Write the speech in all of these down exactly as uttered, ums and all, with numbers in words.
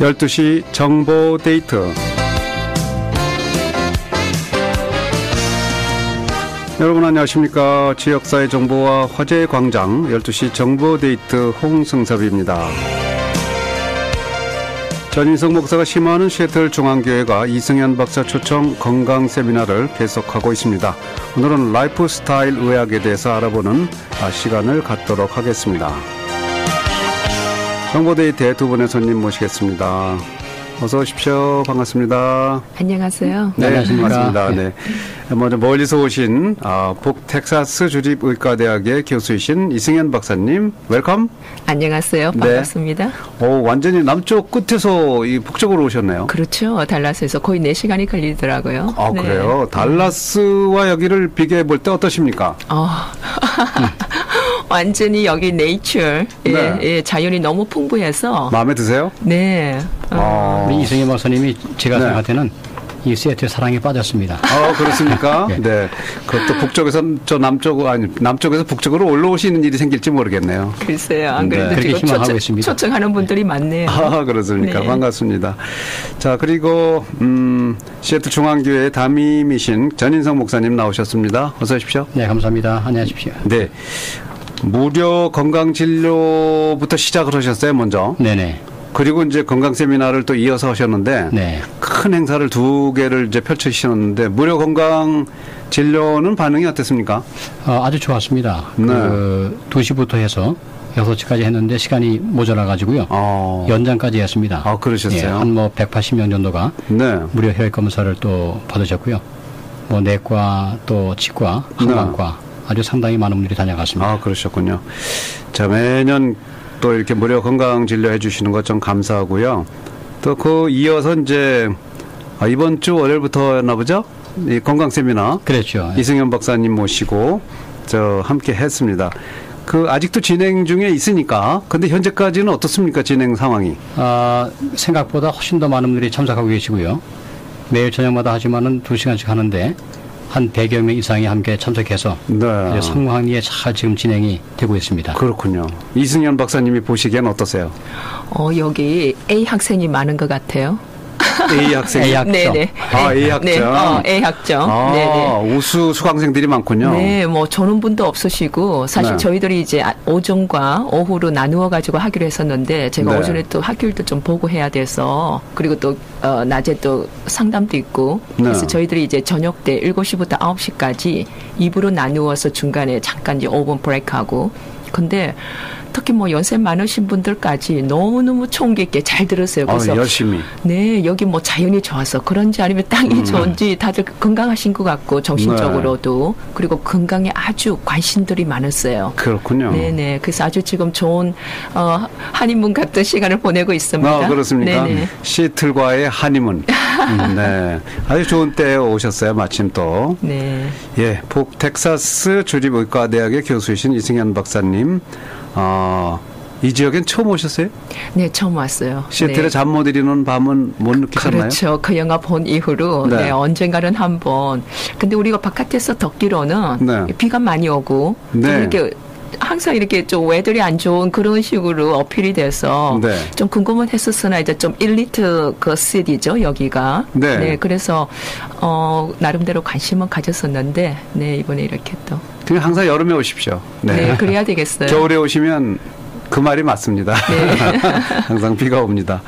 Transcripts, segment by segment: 열두 시 정보데이트. 여러분 안녕하십니까. 지역사회 정보와 화제의 광장 열두 시 정보데이트 홍승섭입니다. 전인석 목사가 심화하는 시애틀중앙교회가 이승현 박사 초청 건강세미나를 계속하고 있습니다. 오늘은 라이프스타일 의학에 대해서 알아보는 시간을 갖도록 하겠습니다. 정보데이트의 두 분의 손님 모시겠습니다. 어서 오십시오. 반갑습니다. 안녕하세요. 네, 안녕하십니까. 반갑습니다. 네. 먼저 멀리서 오신 아, 북텍사스 주립의과대학의 교수이신 이승현 박사님, 웰컴. 안녕하세요. 반갑습니다. 네. 오, 완전히 남쪽 끝에서 이 북쪽으로 오셨네요. 그렇죠. 달라스에서 거의 네 시간이 걸리더라고요. 아, 네. 그래요? 달라스와 여기를 비교해 볼 때 어떠십니까? 어. 완전히 여기 네이처, 네. 예, 예, 자연이 너무 풍부해서. 마음에 드세요? 네. 어. 우리 이승현 박사님이 제가 생각할 네. 때는 이 시애틀 사랑에 빠졌습니다. 아, 그렇습니까? 네. 네. 그것도 북쪽에서 저 남쪽, 아니, 남쪽에서 북쪽으로 올라오시는 일이 생길지 모르겠네요. 글쎄요. 안 그래도 네. 지금 초청, 초청하는 분들이 네. 많네요. 아, 그렇습니까? 네. 반갑습니다. 자, 그리고, 음, 시애틀 중앙교회 담임이신 전인석 목사님 나오셨습니다. 어서 오십시오. 네, 감사합니다. 안녕하십시오. 네. 무료 건강진료부터 시작을 하셨어요, 먼저. 네네. 그리고 이제 건강 세미나를 또 이어서 하셨는데 네. 큰 행사를 두 개를 이제 펼치셨는데 무료 건강 진료는 반응이 어땠습니까? 어, 아주 좋았습니다. 네. 그 두 시부터 해서 여섯 시까지 했는데 시간이 모자라가지고요. 어. 연장까지 했습니다. 아, 그러셨어요? 예, 한 뭐 백팔십 명 정도가 네. 무료 혈액 검사를 또 받으셨고요. 뭐 내과 또 치과, 항암과 네. 아주 상당히 많은 분들이 다녀갔습니다. 아, 그러셨군요. 자, 매년 또 이렇게 무료 건강 진료해 주시는 것 좀 감사하고요. 또 그 이어서 이제 아, 이번 주 월요일부터였나 보죠? 이 건강 세미나. 그렇죠. 이승현 박사님 모시고 저 함께 했습니다. 그 아직도 진행 중에 있으니까. 근데 현재까지는 어떻습니까? 진행 상황이? 아, 생각보다 훨씬 더 많은 분들이 참석하고 계시고요. 매일 저녁마다 하지만은 두 시간씩 하는데. 한 백여 명 이상이 함께 참석해서 네. 성황리에 잘 지금 진행이 되고 있습니다. 그렇군요. 이승현 박사님이 보시기엔 어떠세요? 어, 여기 A 학생이 많은 것 같아요. A 학생, A 학점. 네네. 아, A 학점. 네, 어, A 학점. 아, 네네. 우수 수강생들이 많군요. 네, 뭐 저는 분도 없으시고 사실 네. 저희들이 이제 오전과 오후로 나누어 가지고 하기로 했었는데 제가 네. 오전에 또 학교일도 좀 보고 해야 돼서 그리고 또 어, 낮에 또 상담도 있고 네. 그래서 저희들이 이제 저녁 때 일곱 시부터 아홉 시까지 이 부로 나누어서 중간에 잠깐 이제 오 분 브레이크하고 근데. 특히 뭐 연세 많으신 분들까지 너무너무 총기 있게 잘 들었어요. 그래서 어, 열심히. 네, 여기 뭐 자연이 좋아서 그런지 아니면 땅이 음. 좋은지 다들 건강하신 것 같고 정신적으로도 네. 그리고 건강에 아주 관심들이 많았어요. 그렇군요. 네네. 그래서 아주 지금 좋은 어, 한인문 같은 시간을 보내고 있습니다. 아, 그렇습니까? 네네. 시애틀과의 한인문. 음, 네. 아주 좋은 때에 오셨어요. 마침 또. 네. 예, 북텍사스 주립의과대학의 교수이신 이승현 박사님. 어, 이 지역엔 처음 오셨어요? 네, 처음 왔어요. 시애틀에 네. 잠 못 이루는 밤은 못 느끼셨나요? 그렇죠. 그 영화 본 이후로 네. 네, 언젠가는 한번. 근데 우리가 바깥에서 덥기로는 네. 비가 많이 오고 네. 이렇게 항상 이렇게 좀 웨더리 안 좋은 그런 식으로 어필이 돼서 네. 좀 궁금은 했었으나 이제 좀 일리트 그 시티죠 여기가. 네. 네, 그래서 어, 나름대로 관심은 가졌었는데 네, 이번에 이렇게 또. 그냥 항상 여름에 오십시오. 네. 네, 그래야 되겠어요. 겨울에 오시면 그 말이 맞습니다. 네. 항상 비가 옵니다.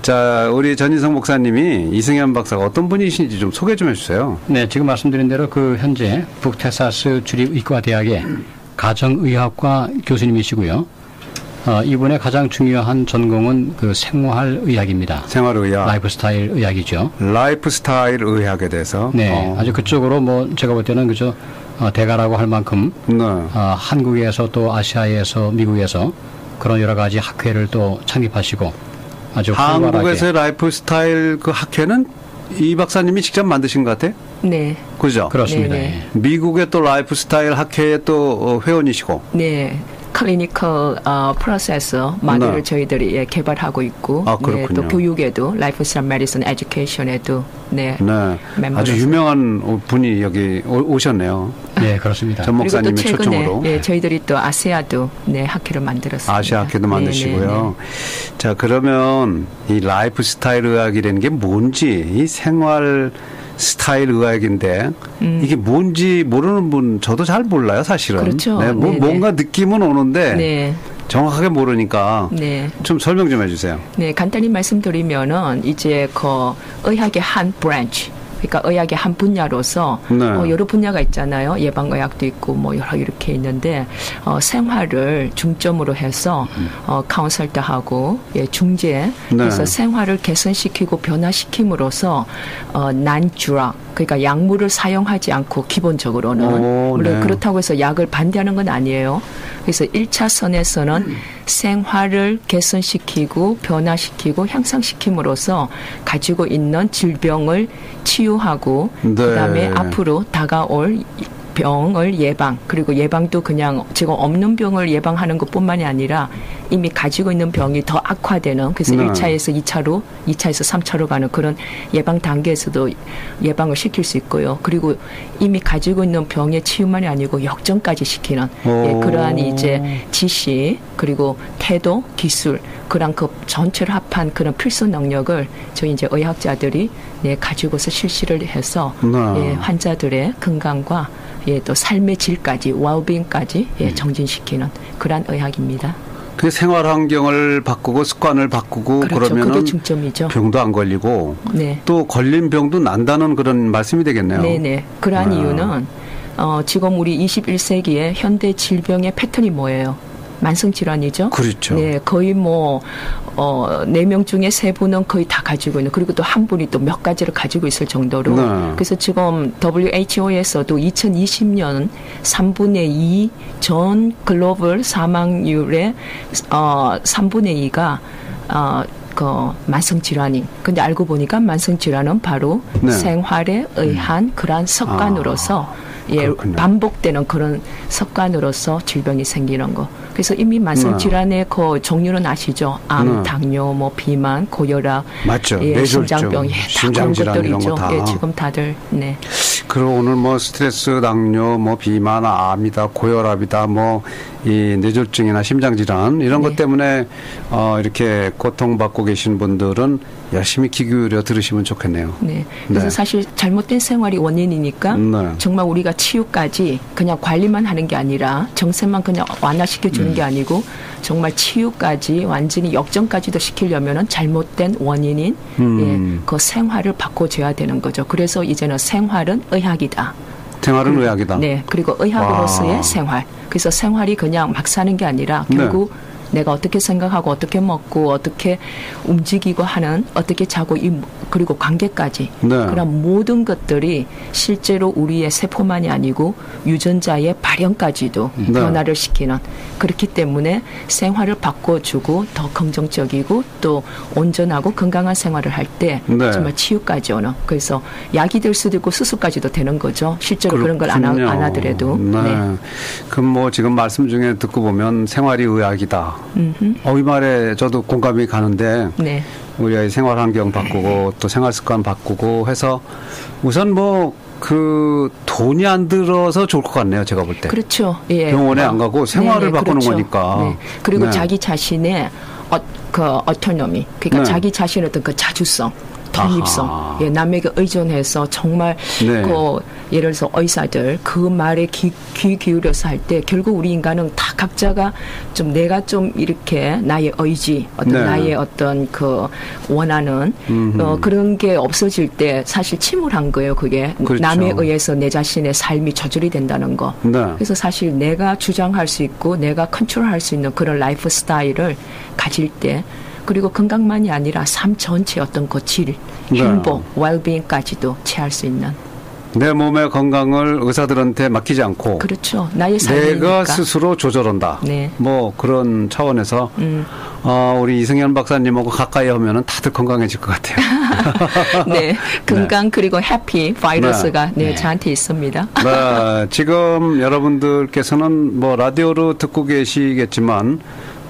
자, 우리 전인석 목사님이 이승현 박사가 어떤 분이신지 좀 소개 좀 해주세요. 네, 지금 말씀드린 대로 그 현재 북텍사스 주립의과대학의 가정의학과 교수님이시고요. 어, 이분의 가장 중요한 전공은 그 생활의학입니다. 생활의학. 라이프스타일 의학이죠. 라이프스타일 의학에 대해서. 네. 어. 아주 그쪽으로 뭐 제가 볼 때는 그저 어, 대가라고 할 만큼 네. 어, 한국에서 또 아시아에서 미국에서 그런 여러 가지 학회를 또 창립하시고 아주 한국에서의 라이프스타일 그 학회는 이 박사님이 직접 만드신 것 같아요? 네. 그죠? 그렇습니다. 예. 미국의 또 라이프스타일 학회의 또 회원이시고. 네. 클리니컬 어, 프로세서 마디를 네. 저희들이 예, 개발하고 있고 아, 네, 또 교육에도 라이프스타일 메디슨 에듀케이션에도 네, 네. 아주 유명한 분이 여기 오, 오셨네요. 네 그렇습니다. 전 목사님의 초청으로 네, 저희들이 또 아시아도 네, 학회를 만들었습니다. 아시아 학회도 만드시고요. 네, 네, 네. 자 그러면 이 라이프스타일 의학이라는 게 뭔지 이 생활 스타일 의학인데 음. 이게 뭔지 모르는 분 저도 잘 몰라요 사실은. 그렇죠. 네, 뭐, 뭔가 느낌은 오는데 네. 정확하게 모르니까 네. 좀 설명 좀 해주세요. 네, 간단히 말씀드리면은 이제 그 의학의 한 브랜치. 그러니까 의학의 한 분야로서 네. 어, 여러 분야가 있잖아요. 예방의학도 있고 뭐 여러 이렇게 있는데 어, 생활을 중점으로 해서 어, 카운셀도 하고 예, 중재 네. 그래서 생활을 개선시키고 변화시킴으로써 어, 난주락 그러니까 약물을 사용하지 않고 기본적으로는 오, 물론 네. 그렇다고 해서 약을 반대하는 건 아니에요. 그래서 일 차 선에서는 음. 생활을 개선시키고 변화시키고 향상시킴으로써 가지고 있는 질병을 치유하고 네. 그다음에 앞으로 다가올 병을 예방 그리고 예방도 그냥 지금 없는 병을 예방하는 것뿐만이 아니라 이미 가지고 있는 병이 더 악화되는 그래서 네. 일 차에서 이 차로 이 차에서 삼 차로 가는 그런 예방 단계에서도 예방을 시킬 수 있고요. 그리고 이미 가지고 있는 병의 치유만이 아니고 역전까지 시키는 예, 그러한 이제 지시 그리고 태도 기술 그런 그 전체를 합한 그런 필수 능력을 저희 이제 의학자들이 네, 가지고서 실시를 해서 네. 예, 환자들의 건강과 예, 또 삶의 질까지 웰빙까지 예, 정진시키는 그러한 의학입니다. 그 생활 환경을 바꾸고 습관을 바꾸고 그렇죠. 그러면은 병도 안 걸리고 네. 또 걸린 병도 난다는 그런 말씀이 되겠네요. 네네. 그러한 네. 이유는 어, 지금 우리 이십일 세기의 현대 질병의 패턴이 뭐예요? 만성 질환이죠. 그렇죠. 네, 거의 뭐 어, 네 명 중에 세 분은 거의 다 가지고 있는 그리고 또 한 분이 또 몇 가지를 가지고 있을 정도로 네. 그래서 지금 더블유에이치오에서도 이천이십 년 삼분의 이 전 글로벌 사망률의 어, 삼분의 이가 어, 그 만성 질환이. 근데 알고 보니까 만성 질환은 바로 네. 생활에 의한 음. 그러한 습관으로서 아. 예, 그렇군요. 반복되는 그런 습관으로서 질병이 생기는 거. 그래서 이미 만성 질환의 그 종류는 아시죠? 암, 네. 당뇨, 뭐 비만, 고혈압, 맞죠? 예, 심장병, 예, 다 그런 것들이죠. 예, 지금 다들 네. 그리고 오늘 뭐 스트레스, 당뇨, 뭐 비만, 암이다, 고혈압이다, 뭐 이 뇌졸중이나 심장 질환 이런 네. 것 때문에 어, 이렇게 고통받고 계신 분들은 열심히 귀 기울여 들으시면 좋겠네요. 네. 그래서 네. 사실 잘못된 생활이 원인이니까 네. 정말 우리가 치유까지 그냥 관리만 하는 게 아니라 정세만 그냥 완화시켜 주는 음. 게 아니고 정말 치유까지 완전히 역전까지도 시키려면은 잘못된 원인인 음. 예, 그 생활을 바꿔줘야 되는 거죠. 그래서 이제는 생활은 의학이다. 생활은 음, 의학이다. 네. 그리고 의학으로서의 와. 생활. 그래서 생활이 그냥 막 사는 게 아니라 결국 네. 내가 어떻게 생각하고 어떻게 먹고 어떻게 움직이고 하는 어떻게 자고 이, 그리고 관계까지 네. 그런 모든 것들이 실제로 우리의 세포만이 아니고 유전자의 발현까지도 네. 변화를 시키는 그렇기 때문에 생활을 바꿔주고 더 긍정적이고 또 온전하고 건강한 생활을 할 때 네. 정말 치유까지 오는 그래서 약이 될 수도 있고 수술까지도 되는 거죠. 실제로 그렇군요. 그런 걸 안, 안 하더라도 네. 네. 그럼 뭐 지금 말씀 중에 듣고 보면 생활이 의학이다. 어, 이 말에 저도 공감이 가는데 네. 우리의 생활 환경 바꾸고 또 생활 습관 바꾸고 해서 우선 뭐 그 돈이 안 들어서 좋을 것 같네요. 제가 볼 때. 그렇죠. 예. 병원에 어, 안 가고 생활을 네네, 바꾸는 그렇죠. 거니까. 네. 그리고 네. 자기 자신의 어, 그 어토노미 그러니까 네. 자기 자신의 어떤 그 자주성. 독립성, 예, 남에게 의존해서 정말 네. 그 예를 들어서 의사들 그 말에 귀, 귀 기울여서 할 때 결국 우리 인간은 다 각자가 좀 내가 좀 이렇게 나의 의지, 어떤 네. 나의 어떤 그 원하는 어, 그런 게 없어질 때 사실 침울한 거예요. 그게 그렇죠. 남에 의해서 내 자신의 삶이 저절이 된다는 거. 네. 그래서 사실 내가 주장할 수 있고 내가 컨트롤할 수 있는 그런 라이프 스타일을 가질 때. 그리고 건강만이 아니라 삶 전체 어떤 그 질, 행복, 웰빙까지도 취할 수 있는 내 몸의 건강을 의사들한테 맡기지 않고, 그렇죠, 나의 삶이니까 내가 스스로 조절한다. 네. 뭐 그런 차원에서 음. 어, 우리 이승현 박사님하고 가까이 오면은 다들 건강해질 것 같아요. 네, 건강 네. 그리고 해피 바이러스가 네, 네 저한테 있습니다. 네, 지금 여러분들께서는 뭐 라디오로 듣고 계시겠지만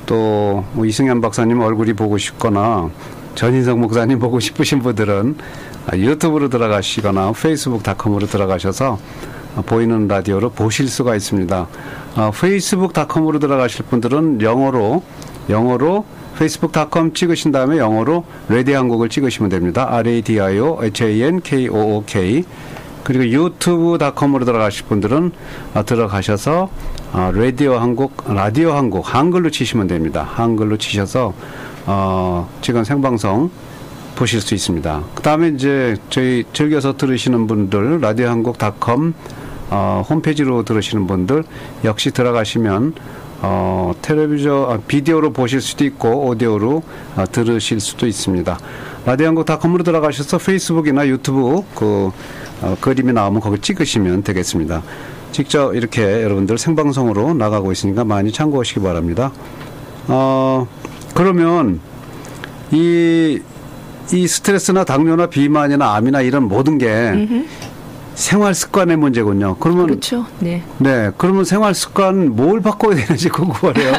또 뭐 이승현 박사님 얼굴이 보고 싶거나 전인석 목사님 보고 싶으신 분들은 유튜브로 들어가시거나 페이스북 닷컴으로 들어가셔서 보이는 라디오로 보실 수가 있습니다. 페이스북 닷컴으로 들어가실 분들은 영어로 영어로 페이스북 닷컴 찍으신 다음에 영어로 라디오 한국을 찍으시면 됩니다. 알 에이 디 아이 오 에이치 에이 엔 케이 오 오 케이. 그리고 유튜브 닷컴으로 들어가실 분들은 들어가셔서 라디오 한국 라디오 한국 한글로 치시면 됩니다. 한글로 치셔서 어, 지금 생방송 보실 수 있습니다. 그 다음에 이제 저희 즐겨서 들으시는 분들, 라디오 한국 닷컴 어, 홈페이지로 들으시는 분들, 역시 들어가시면, 어, 텔레비전, 아, 비디오로 보실 수도 있고, 오디오로 아, 들으실 수도 있습니다. 라디오 한국 닷컴으로 들어가셔서 페이스북이나 유튜브 그 어, 그림이 나오면 거기 찍으시면 되겠습니다. 직접 이렇게 여러분들 생방송으로 나가고 있으니까 많이 참고하시기 바랍니다. 어, 그러면 이, 이 스트레스나 당뇨나 비만이나 암이나 이런 모든 게 음흠. 생활 습관의 문제군요. 그러면 그렇죠. 네. 네. 그러면 생활 습관 뭘 바꿔야 되는지 궁금하네요.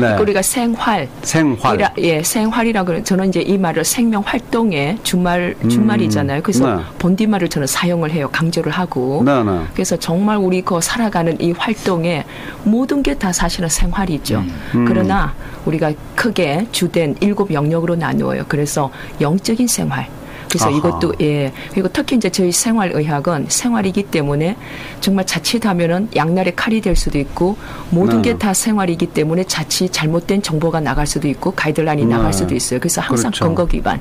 네. 우리가 생활. 생활. 이라, 예, 생활이라 그래. 저는 이제 이 말을 생명 활동의 주말 주말이잖아요. 그래서 네. 본디말을 저는 사용을 해요. 강조를 하고. 네, 네. 그래서 정말 우리 그 살아가는 이 활동에 모든 게 다 사실은 생활이죠. 음. 그러나 우리가 크게 주된 일곱 영역으로 나누어요. 그래서 영적인 생활. 그래서 아하. 이것도 예 그리고 특히 이제 저희 생활의학은 생활이기 때문에 정말 자칫하면은 양날의 칼이 될 수도 있고 모든 네. 게 다 생활이기 때문에 자칫 잘못된 정보가 나갈 수도 있고 가이드라인이 네. 나갈 수도 있어요. 그래서 항상 그렇죠. 근거 기반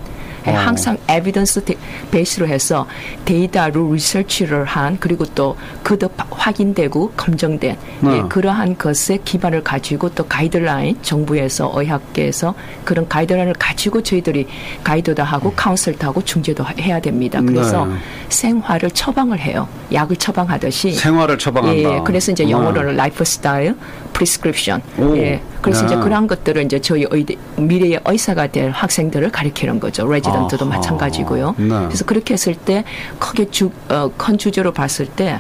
어. 항상 에비던스 베이스로 해서 데이터로 리서치를 한 그리고 또 거듭 확인되고 검증된 네. 예, 그러한 것에 기반을 가지고 또 가이드라인 정부에서 의학계에서 그런 가이드라인을 가지고 저희들이 가이드도 하고 카운슬도 하고 중재도 해야 됩니다. 그래서 네. 생활을 처방을 해요. 약을 처방하듯이 생활을 처방한다. 예, 그래서 이제 영어로는 네. 라이프스타일, 프리스크립션. 예, 그래서 네. 이제 그런 것들을 이제 저희 의대, 미래의 의사가 될 학생들을 가르치는 거죠. 레지던트도 아하. 마찬가지고요. 네. 그래서 그렇게 했을 때 크게 주, 어, 큰 주제로 봤을 때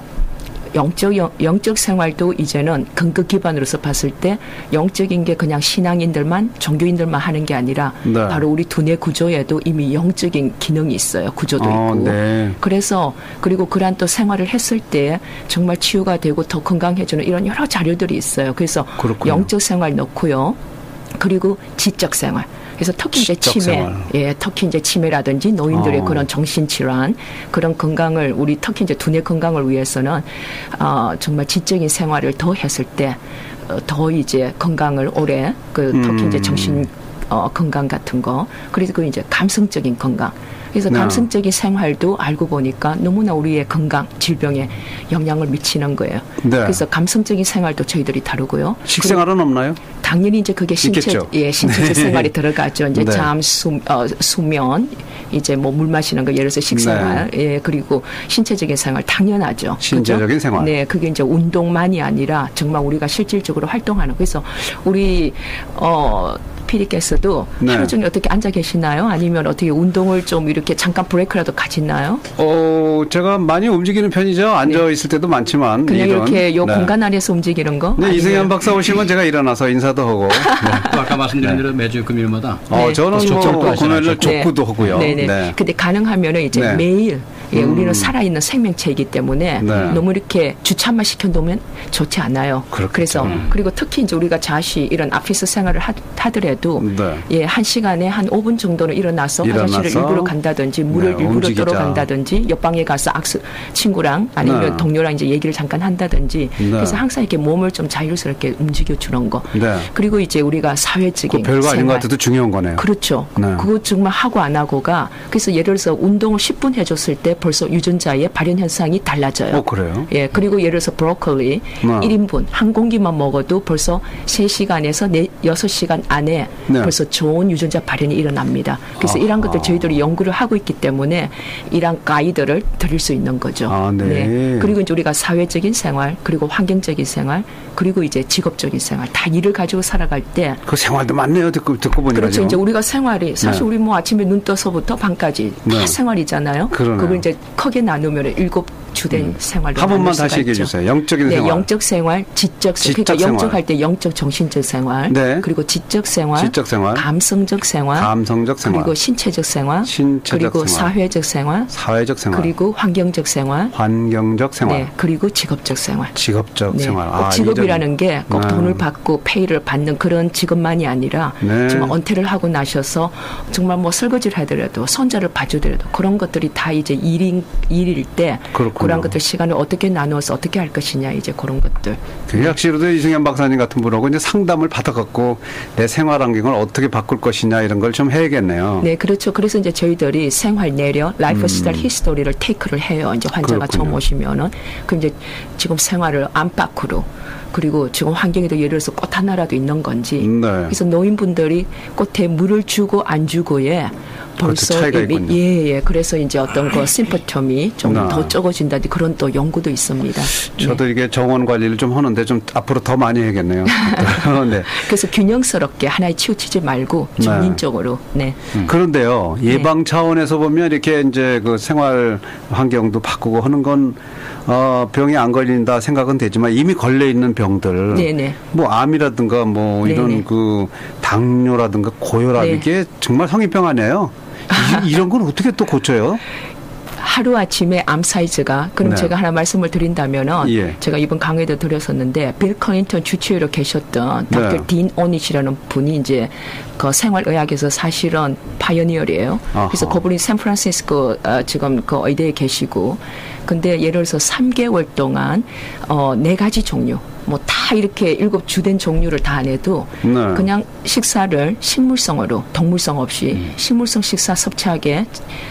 영적, 영, 영적 생활도 이제는 근거 기반으로서 봤을 때 영적인 게 그냥 신앙인들만 종교인들만 하는 게 아니라 네. 바로 우리 두뇌 구조에도 이미 영적인 기능이 있어요. 구조도 어, 있고 네. 그래서 그리고 그런 또 생활을 했을 때 정말 치유가 되고 더 건강해지는 이런 여러 자료들이 있어요. 그래서 그렇군요. 영적 생활 넣고요. 그리고 지적 생활. 그래서 특히 이제 치매, 예, 특히 이제 치매라든지 노인들의 어. 그런 정신질환, 그런 건강을 우리 특히 이제 두뇌 건강을 위해서는 어, 정말 지적인 생활을 더 했을 때 더 어, 이제 건강을 오래 그 특히 음. 이제 정신 어, 건강 같은 거, 그리고 이제 감성적인 건강. 그래서 네. 감성적인 생활도 알고 보니까 너무나 우리의 건강, 질병에 영향을 미치는 거예요. 네. 그래서 감성적인 생활도 저희들이 다루고요. 식생활은 없나요? 당연히 이제 그게 신체, 예, 신체적 생활이 들어가죠. 이제 네. 잠, 수, 어, 수면, 이제 뭐 물 마시는 거, 예를 들어서 식생활, 네. 예, 그리고 신체적인 생활 당연하죠. 신체적인 그죠? 생활. 네, 그게 이제 운동만이 아니라 정말 우리가 실질적으로 활동하는. 그래서 우리 어. 피디께서도 네. 하루 종일 어떻게 앉아 계시나요? 아니면 어떻게 운동을 좀 이렇게 잠깐 브레이크라도 가지나요? 어, 제가 많이 움직이는 편이죠. 앉아 네. 있을 때도 많지만 그냥 이런. 이렇게 요 네. 공간 안에서 움직이는 거. 네, 이승현 박사 오시면 제가 일어나서 인사도 하고. 네. 아까 말씀드린 대로 네. 매주 금요일마다. 네. 어, 저는 뭐 금요일에 족구도 하고요. 네네. 네. 근데 가능하면은 이제 네. 매일. 예, 음. 우리는 살아있는 생명체이기 때문에 네. 너무 이렇게 주차만 시켜놓으면 좋지 않아요. 그렇겠죠. 그래서 그리고 특히 이제 우리가 자시 이런 오피스 생활을 하, 하더라도 네. 예, 한 시간에 한 오 분 정도는 일어나서, 일어나서 화장실을 일부러 간다든지 물을 네, 일부러 움직이자. 들어간다든지 옆방에 가서 악수, 친구랑 아니면 네. 동료랑 이제 얘기를 잠깐 한다든지 네. 그래서 항상 이렇게 몸을 좀 자유스럽게 움직여주는 거. 네. 그리고 이제 우리가 사회적인 별거 생활. 아닌 것 같아도 중요한 거네요. 그렇죠. 네. 그거 정말 하고 안 하고가 그래서 예를 들어서 운동을 십 분 해줬을 때 벌써 유전자의 발현 현상이 달라져요. 어, 그래요? 예, 그리고 예를 들어서 브로콜리 네. 일 인분 한 공기만 먹어도 벌써 세 시간에서 네, 여섯 시간 안에 네. 벌써 좋은 유전자 발현이 일어납니다. 그래서 아하. 이런 것들 저희들이 연구를 하고 있기 때문에 이런 가이드를 드릴 수 있는 거죠. 아, 네. 네. 그리고 이제 우리가 사회적인 생활, 그리고 환경적인 생활, 그리고 이제 직업적인 생활 다 일을 가지고 살아갈 때 그 생활도 많네요. 듣고 듣고 보니까 그렇죠. 이제 우리가 생활이 사실 네. 우리 뭐 아침에 눈 떠서부터 밤까지 다 네. 생활이잖아요. 그러네요. 그걸 이제 크게 나누면 일곱 주된 음. 생활로 한 번만 다시 얘기해 있죠. 주세요. 영적인 네, 생활, 영적 생활, 지적 생활. 그러니까 생활. 영적 할 때 영적 정신적 생활, 네. 그리고 지적 생활, 지적 생활, 감성적 생활, 감성적 생활, 그리고 신체적 생활, 신체적 그리고 생활. 사회적 생활, 사회적 생활, 그리고 환경적 생활, 환경적 생활, 네, 그리고 직업적 생활, 직업적 네. 생활. 아, 직업이라는 게 꼭 네. 돈을 받고 페이를 받는 그런 직업만이 아니라 네. 정말 은퇴를 하고 나셔서 정말 뭐 설거지를 하더라도 손자를 봐주더라도 그런 것들이 다 이제 일인 일일 때. 그렇군요. 그런 것들 시간을 어떻게 나누어서 어떻게 할 것이냐 이제 그런 것들. 그 확실히도 이승현 박사님 같은 분하고 이제 상담을 받아갖고 내 생활 환경을 어떻게 바꿀 것이냐 이런 걸 좀 해야겠네요. 네, 그렇죠. 그래서 이제 저희들이 생활 내려 라이프스타일 음. 히스토리를 테이크를 해요. 이제 환자가 처음 오시면은 그럼 이제 지금 생활을 안팎으로. 그리고 지금 환경에도 예를 들어서 꽃 하나라도 있는 건지. 네. 그래서 노인분들이 꽃에 물을 주고 안 주고에 벌써 차이가 있군요. 예, 예. 그래서 이제 어떤 거 심포텀이 좀 더 적어진다든지 그런 또 연구도 있습니다. 저도 네. 이게 정원 관리를 좀 하는데 좀 앞으로 더 많이 해야겠네요. 네. 그래서 균형스럽게 하나에 치우치지 말고 전인적으로. 네. 네. 그런데요. 예방 네. 차원에서 보면 이렇게 이제 그 생활 환경도 바꾸고 하는 건 어, 병이 안 걸린다 생각은 되지만 이미 걸려 있는 병들, 네네. 뭐 암이라든가 뭐 네네. 이런 그 당뇨라든가 고혈압 네. 이게 정말 성인병 아니에요? 이, 이런 건 어떻게 또 고쳐요? 하루아침에 암 사이즈가 그럼 네. 제가 하나 말씀을 드린다면은 예. 제가 이번 강의도 드렸었는데 빌 클린턴 주치의로 계셨던 네. 닥터 딘 오닛이라는 분이 이제 그 생활의학에서 사실은 파이어니어예요. 아하. 그래서 그분이 샌프란시스코 어, 지금 그 의대에 계시고 근데 예를 들어서 삼 개월 동안 어, 네 가지 종류 뭐 다 이렇게 일곱 주된 종류를 다 안 해도 네. 그냥 식사를 식물성으로 동물성 없이 음. 식물성 식사 섭취하게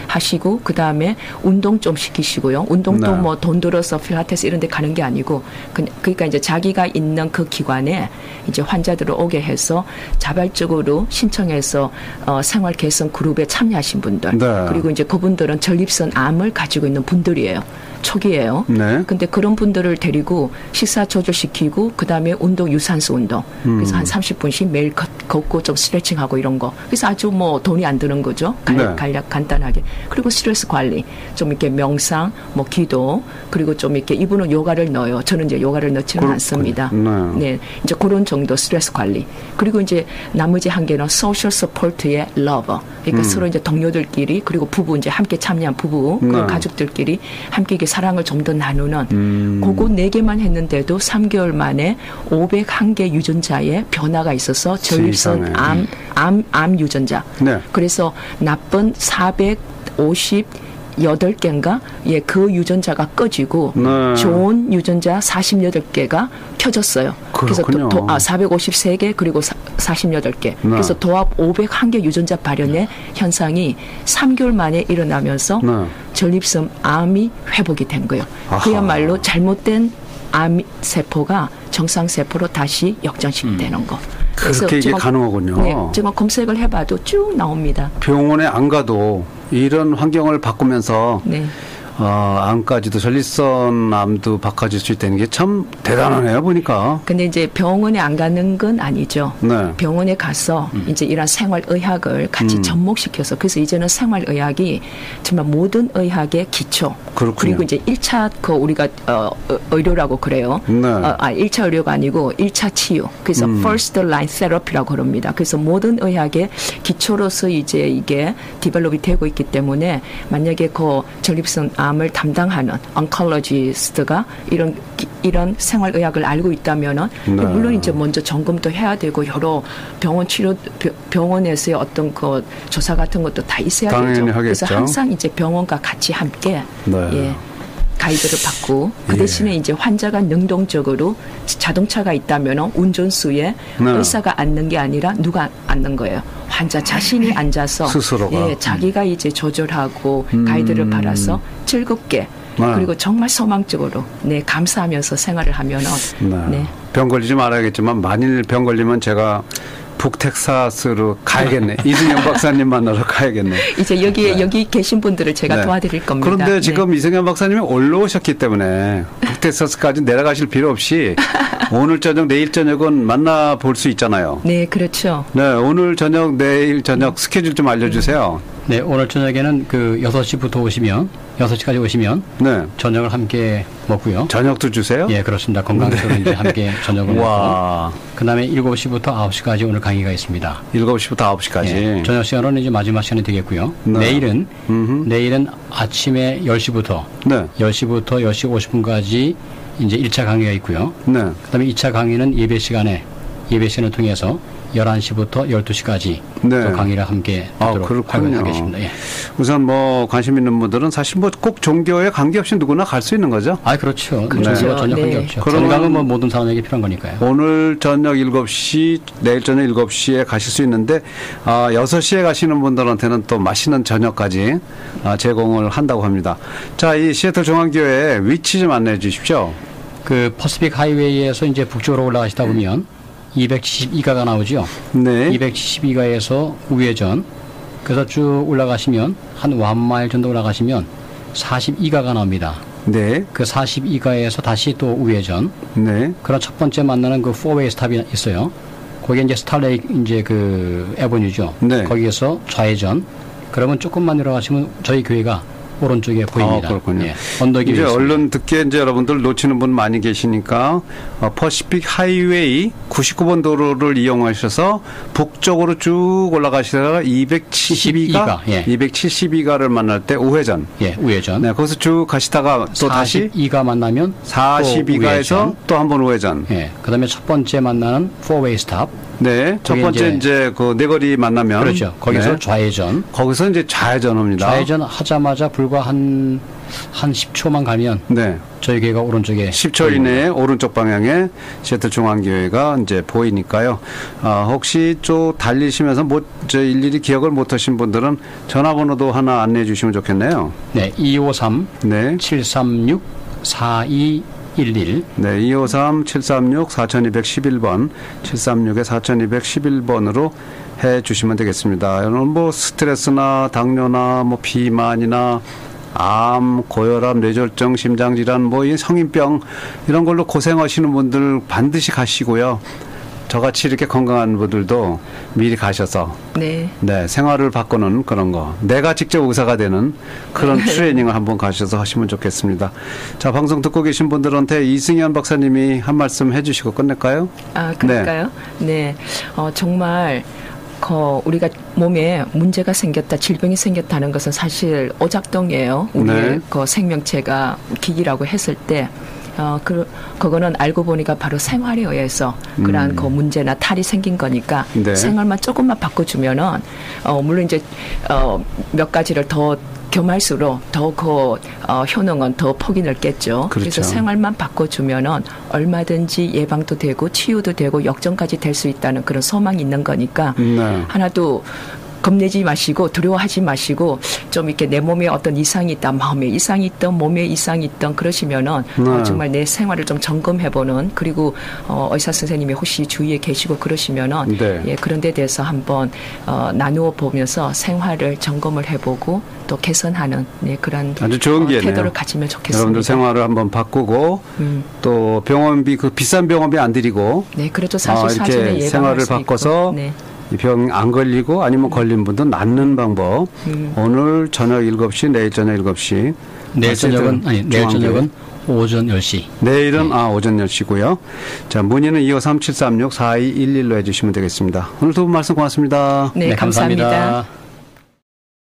하시고 그 다음에 운동 좀 시키시고요. 운동도 네. 뭐 돈 들어서 필라테스 이런 데 가는 게 아니고 그냥, 그러니까 이제 자기가 있는 그 기관에 이제 환자들을 오게 해서 자발적으로 신청해서 어, 생활 개선 그룹에 참여하신 분들 네. 그리고 이제 그분들은 전립선 암을 가지고 있는 분들이에요. 초기예요. 네. 근데 그런 분들을 데리고 식사 조절시키고 그다음에 운동 유산소 운동. 음. 그래서 한 삼십 분씩 매일 걷고 좀 스트레칭하고 이런 거. 그래서 아주 뭐 돈이 안 드는 거죠. 간, 네. 간략 간단하게. 그리고 스트레스 관리. 좀 이렇게 명상, 뭐 기도, 그리고 좀 이렇게 이분은 요가를 넣어요. 저는 이제 요가를 넣지는 그렇군요. 않습니다. 네. 네. 이제 그런 정도 스트레스 관리. 그리고 이제 나머지 한 개는 소셜 서포트의 러버. 그러니까 음. 서로 이제 동료들끼리 그리고 부부 이제 함께 참여한 부부, 네. 그리고 가족들끼리 함께 이게 사랑을 좀 더 나누는 음. 그거 네 개만 했는데도 삼 개월 만에 오백일 개 유전자의 변화가 있어서 전립선 암, 암, 암 유전자. 네. 그래서 나쁜 사백오십팔 개인가 예, 그 유전자가 꺼지고 네. 좋은 유전자 사십팔 개가 켜졌어요. 그렇군요. 그래서 도, 아, 사백오십삼 개 그리고 사, 사십팔 개. 네. 그래서 도합 오백일 개 유전자 발현의 현상이 삼 개월 만에 일어나면서 네. 전립선 암이 회복이 된 거예요. 아하. 그야말로 잘못된 암 세포가 정상 세포로 다시 역전시되는 음. 거. 그렇게 이게 가능하군요. 네, 제가 검색을 해봐도 쭉 나옵니다. 병원에 안 가도 이런 환경을 바꾸면서 네. 어, 암까지도 전립선 암도 바꿔줄 수 있다는 게 참 대단하네요 보니까. 근데 이제 병원에 안 가는 건 아니죠. 네. 병원에 가서 음. 이제 이런 생활의학을 같이 음. 접목시켜서 그래서 이제는 생활의학이 정말 모든 의학의 기초. 그렇군요. 그리고 이제 일 차 그 우리가 어, 의료라고 그래요. 네. 어, 아, 일 차 의료가 아니고 일 차 치유. 그래서 음. first line therapy라고 그럽니다. 그래서 모든 의학의 기초로서 이제 이게 디벨롭이 되고 있기 때문에 만약에 그 전립선 암 암을 담당하는 온컬러지스트가 이런 이런 생활 의학을 알고 있다면은 네. 물론 이제 먼저 점검도 해야 되고 여러 병원 치료 병원에서의 어떤 그 조사 같은 것도 다 있어야 되죠. 하겠죠. 그래서 항상 이제 병원과 같이 함께 네. 예. 가이드를 받고 그 대신에 예. 이제 환자가 능동적으로 자동차가 있다면 운전수에 네. 의사가 앉는 게 아니라 누가 앉는 거예요. 환자 자신이 앉아서 스스로가. 예, 자기가 이제 조절하고 음. 가이드를 받아서 즐겁게 네. 그리고 정말 소망적으로 네, 감사하면서 생활을 하면 네. 네. 병 걸리지 말아야겠지만 만일 병 걸리면 제가 북텍사스로 가야겠네. 이승현 박사님 만나러 가야겠네. 이제 여기에 네. 여기 계신 분들을 제가 네. 도와드릴 겁니다. 그런데 지금 네. 이승현 박사님이 올라오셨기 때문에 북텍사스까지 내려가실 필요 없이 오늘 저녁 내일 저녁은 만나볼 수 있잖아요. 네, 그렇죠. 네, 오늘 저녁 내일 저녁 스케줄 좀 알려주세요. 네, 오늘 저녁에는 그 여섯 시부터 오시면 여섯 시까지 오시면 네. 저녁을 함께 먹고요. 저녁도 주세요? 예, 그렇습니다. 건강식으로 네. 이제 함께 저녁을 먹고 그다음에 일곱 시부터 아홉 시까지 오늘 강의가 있습니다. 일곱 시부터 아홉 시까지. 예, 저녁 시간은 이제 마지막 시간이 되겠고요. 네. 내일은 음흠. 내일은 아침에 열 시부터 네. 열 시부터 열 시 오십 분까지 이제 일 차 강의가 있고요. 네. 그다음에 이 차 강의는 예배 시간에 예배 시간을 통해서 열한 시부터 열두 시까지 네. 또 강의를 함께 하도록 아, 하겠습니다. 예. 우선 뭐 관심 있는 분들은 사실 뭐 꼭 종교에 관계없이 누구나 갈 수 있는 거죠? 아, 그렇죠. 그렇죠. 종교와 전혀 네. 관계없죠. 건강은 뭐 모든 사람에게 필요한 거니까요. 오늘 저녁 일곱 시, 내일 저녁 일곱 시에 가실 수 있는데 아, 여섯 시에 가시는 분들한테는 또 맛있는 저녁까지 아, 제공을 한다고 합니다. 자, 이 시애틀 중앙교회 위치 좀 안내해 주십시오. 그 퍼시픽 하이웨이에서 이제 북쪽으로 올라가시다 보면 이백칠십이 가가 나오죠. 네. 이백칠십이 가에서 우회전. 그래서 쭉 올라가시면 한 일 마일 정도 올라가시면 사십이 가가 나옵니다. 네. 그 사십이 가에서 다시 또 우회전. 네. 그런 첫 번째 만나는 그 포웨이 스탑이 있어요. 거기 이제 스타레이 이제 그 에버뉴죠. 네. 거기에서 좌회전. 그러면 조금만 내려가시면 저희 교회가 오른쪽에 보입니다. 아, 그렇군요. 예, 언덕이 이제 얼른 듣기에 이제 여러분들 놓치는 분 많이 계시니까 어, 퍼시픽 하이웨이 구십구 번 도로를 이용하셔서 북쪽으로 쭉 올라가시다가 이백칠십이 가, 예. 이백칠십이 가를 만날 때 우회전. 예, 우회전. 네, 거기서 쭉 가시다가 또 다시 사십이 가 만나면 사십이 가에서 또 한 번 우회전. 예, 그다음에 첫 번째 만나는 포웨이 스탑. 네, 첫 번째 이제, 이제 그 네거리 만나면 그렇죠. 거기서 네. 좌회전. 거기서 이제 좌회전합니다. 좌회전 하자마자 불과 한 한 십 초만 가면 네. 저희 교회가 오른쪽에 십 초 이내에 오른쪽 방향에 시애틀 중앙교회가 이제 보이니까요. 아, 혹시 좀 달리시면서 못 저 일일이 기억을 못 하신 분들은 전화번호도 하나 안내해 주시면 좋겠네요. 네, 이오삼 네. 칠삼육 사이 일일. 네, 이오삼 칠삼육 사이일일 번 칠삼육에 사이일일 번으로 해 주시면 되겠습니다. 여러분 뭐 스트레스나 당뇨나 뭐 비만이나 암, 고혈압, 뇌졸중, 심장질환, 뭐 이 성인병 이런 걸로 고생하시는 분들 반드시 가시고요. 저같이 이렇게 건강한 분들도 미리 가셔서 네. 네, 생활을 바꾸는 그런 거. 내가 직접 의사가 되는 그런 트레이닝을 한번 가셔서 하시면 좋겠습니다. 자, 방송 듣고 계신 분들한테 이승현 박사님이 한 말씀 해주시고 끝낼까요? 아, 그럴까요? 네. 네. 어, 정말 거 우리가 몸에 문제가 생겼다, 질병이 생겼다는 것은 사실 오작동이에요. 우리의 네. 그 생명체가 기기라고 했을 때 어, 그, 그거는 알고 보니까 바로 생활에 의해서 그러한 음. 그 문제나 탈이 생긴 거니까 네. 생활만 조금만 바꿔주면은, 어, 물론 이제, 어, 몇 가지를 더 겸할수록 더 그, 어, 효능은 더 폭이 넓겠죠. 그렇죠. 그래서 생활만 바꿔주면은 얼마든지 예방도 되고 치유도 되고 역전까지 될 수 있다는 그런 소망이 있는 거니까 네. 하나도 겁내지 마시고 두려워하지 마시고 좀 이렇게 내 몸에 어떤 이상이 있다, 마음에 이상이 있던 몸에 이상이 있던 그러시면은 네. 어, 정말 내 생활을 좀 점검해보는 그리고 어, 의사 선생님이 혹시 주위에 계시고 그러시면은 네. 예, 그런 데 대해서 한번 어, 나누어 보면서 생활을 점검을 해보고 또 개선하는 예, 그런 아주 좋은 어, 태도를 가지면 좋겠습니다. 여러분들 생활을 한번 바꾸고 음. 또 병원비 그 비싼 병원비 안 드리고 네 그렇죠. 사실 아, 사전에 예방할 생활을 수 바꿔서. 네. 병 안 걸리고 아니면 걸린 분도 낫는 방법. 음. 오늘 저녁 일곱 시, 내일 저녁 일곱 시. 내일 저녁은 아니, 내일 저녁은 오전 열 시. 내일은 네. 아, 오전 열 시고요. 자, 문의는 이오삼 칠삼육 사이일일로 해 주시면 되겠습니다. 오늘 두 분 말씀 고맙습니다. 네, 네 감사합니다. 감사합니다.